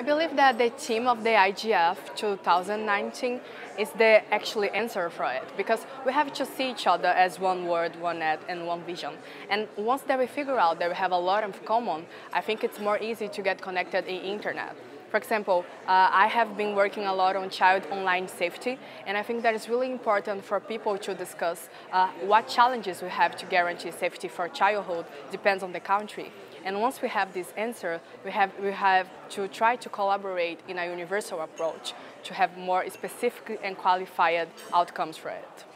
I believe that the theme of the IGF 2019 is the actually answer for it, because we have to see each other as one world, one net, and one vision. And once that we figure out that we have a lot in common, I think it's more easy to get connected in internet. For example, I have been working a lot on child online safety, and I think that it's really important for people to discuss what challenges we have to guarantee safety for childhood depends on the country. And once we have this answer, we have to try to collaborate in a universal approach to have more specific and qualified outcomes for it.